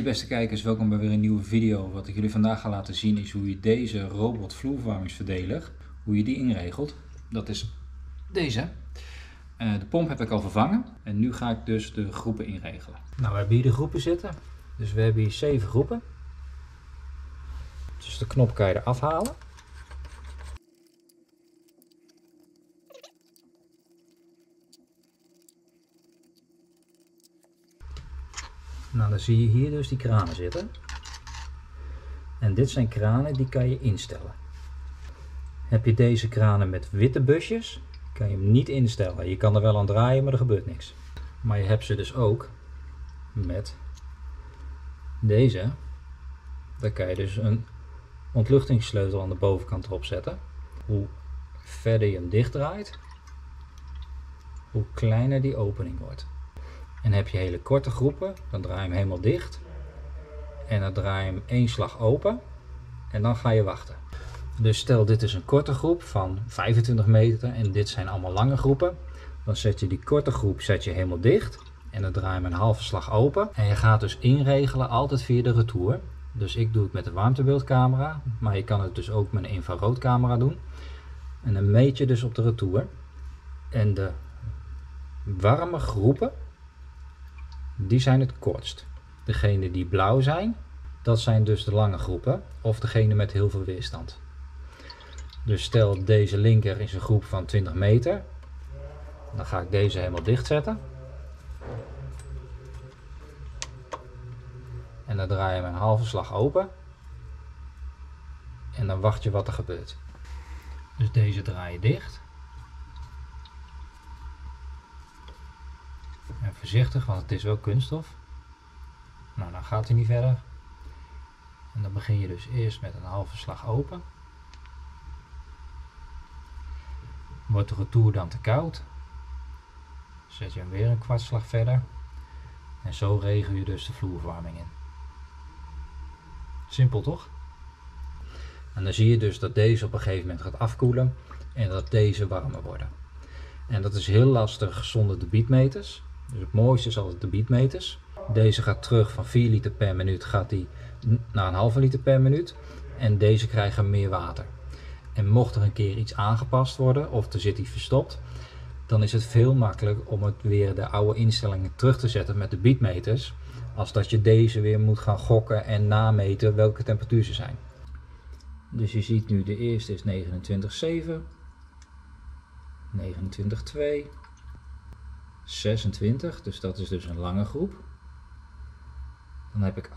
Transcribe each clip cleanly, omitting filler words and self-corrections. Hey beste kijkers, welkom bij weer een nieuwe video. Wat ik jullie vandaag ga laten zien is hoe je deze robot vloerverwarmingsverdeler, hoe je die inregelt. Dat is deze. De pomp heb ik al vervangen en nu ga ik dus de groepen inregelen. Nou, we hebben hier de groepen zitten. Dus we hebben hier 7 groepen. Dus de knop kan je eraf halen. Nou, dan zie je hier dus die kranen zitten. En dit zijn kranen die kan je instellen. Heb je deze kranen met witte busjes, kan je hem niet instellen. Je kan er wel aan draaien, maar er gebeurt niks. Maar je hebt ze dus ook met deze. Daar kan je dus een ontluchtingssleutel aan de bovenkant erop zetten. Hoe verder je hem dicht draait, hoe kleiner die opening wordt. En heb je hele korte groepen, dan draai je hem helemaal dicht. En dan draai je hem 1 slag open. En dan ga je wachten. Dus stel dit is een korte groep van 25 meter en dit zijn allemaal lange groepen. Dan zet je die korte groep helemaal dicht. En dan draai je hem een halve slag open. En je gaat dus inregelen altijd via de retour. Dus ik doe het met de warmtebeeldcamera. Maar je kan het dus ook met een infraroodcamera doen. En dan meet je dus op de retour. En de warme groepen, die zijn het kortst. Degene die blauw zijn, dat zijn dus de lange groepen. Of degene met heel veel weerstand. Dus stel deze linker is een groep van 20 meter. Dan ga ik deze helemaal dicht zetten. En dan draai je hem een halve slag open. En dan wacht je wat er gebeurt. Dus deze draai je dicht. En voorzichtig, want het is wel kunststof. Nou, dan gaat hij niet verder. En dan begin je dus eerst met een halve slag open. Wordt de retour dan te koud, zet je hem weer een kwartslag verder. En zo regel je dus de vloerverwarming in. Simpel toch? En dan zie je dus dat deze op een gegeven moment gaat afkoelen en dat deze warmer worden. En dat is heel lastig zonder de debietmeters. Dus het mooiste is altijd de debietmeters. Deze gaat terug van 4 liter per minuut gaat die naar een halve liter per minuut. En deze krijgen meer water. En mocht er een keer iets aangepast worden of er zit iets verstopt, dan is het veel makkelijker om het weer de oude instellingen terug te zetten met de debietmeters, als dat je deze weer moet gaan gokken en nameten welke temperatuur ze zijn. Dus je ziet nu de eerste is 29,7. 29,2, 26, dus dat is dus een lange groep. Dan heb ik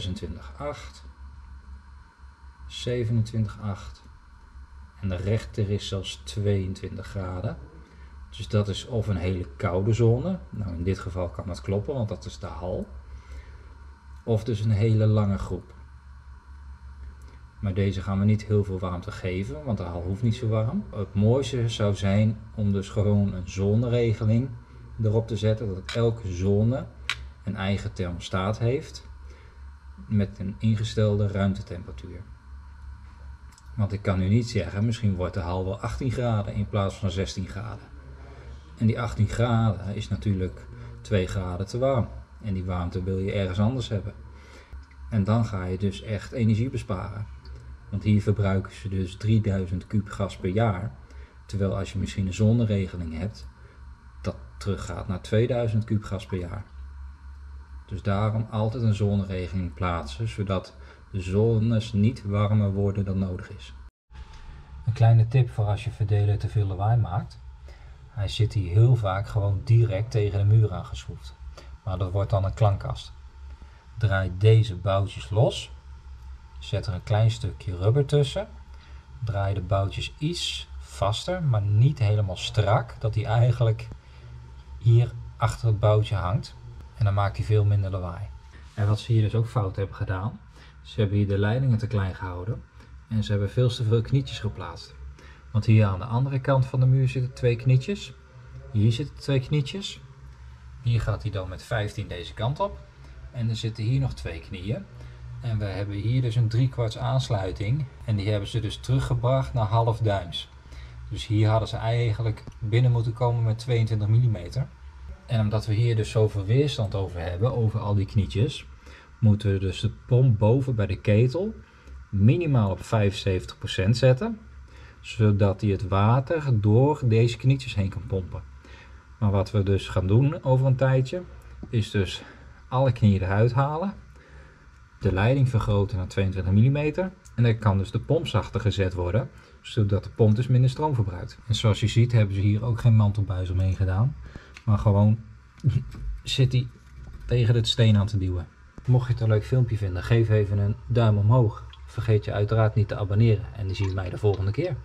28,7, 26,8, 27,8 en de rechter is zelfs 22 graden. Dus dat is of een hele koude zone, nou in dit geval kan dat kloppen want dat is de hal, of dus een hele lange groep. Maar deze gaan we niet heel veel warmte geven, want de hal hoeft niet zo warm. Het mooiste zou zijn om dus gewoon een zoneregeling erop te zetten. Dat elke zone een eigen thermostaat heeft met een ingestelde ruimtetemperatuur. Want ik kan nu niet zeggen, misschien wordt de hal wel 18 graden in plaats van 16 graden. En die 18 graden is natuurlijk 2 graden te warm. En die warmte wil je ergens anders hebben. En dan ga je dus echt energie besparen. Want hier verbruiken ze dus 3000 kub gas per jaar. Terwijl als je misschien een zonneregeling hebt, dat teruggaat naar 2000 kub gas per jaar. Dus daarom altijd een zonneregeling plaatsen, zodat de zones niet warmer worden dan nodig is. Een kleine tip voor als je verdeler te veel lawaai maakt. Hij zit hier heel vaak gewoon direct tegen de muur aangeschroefd. Maar dat wordt dan een klankkast. Draai deze boutjes los. Zet er een klein stukje rubber tussen. Draai de boutjes iets vaster, maar niet helemaal strak. Dat die eigenlijk hier achter het boutje hangt. En dan maakt hij veel minder lawaai. En wat ze hier dus ook fout hebben gedaan. Ze hebben hier de leidingen te klein gehouden. En ze hebben veel te veel knietjes geplaatst. Want hier aan de andere kant van de muur zitten 2 knietjes. Hier zitten 2 knietjes. Hier gaat hij dan met 15 deze kant op. En er zitten hier nog 2 knieën. En we hebben hier dus een 3/4 aansluiting. En die hebben ze dus teruggebracht naar half duims. Dus hier hadden ze eigenlijk binnen moeten komen met 22 mm. En omdat we hier dus zoveel weerstand over hebben, over al die knietjes, moeten we dus de pomp boven bij de ketel minimaal op 75% zetten, zodat hij het water door deze knietjes heen kan pompen. Maar wat we dus gaan doen over een tijdje, is dus alle knieën eruit halen, de leiding vergroten naar 22 mm en dan kan dus de pomp zachter gezet worden, zodat de pomp dus minder stroom verbruikt. En zoals je ziet hebben ze hier ook geen mantelbuis omheen gedaan, maar gewoon zit hij tegen het steen aan te duwen. Mocht je het een leuk filmpje vinden, geef even een duim omhoog. Vergeet je uiteraard niet te abonneren en dan zie je mij de volgende keer.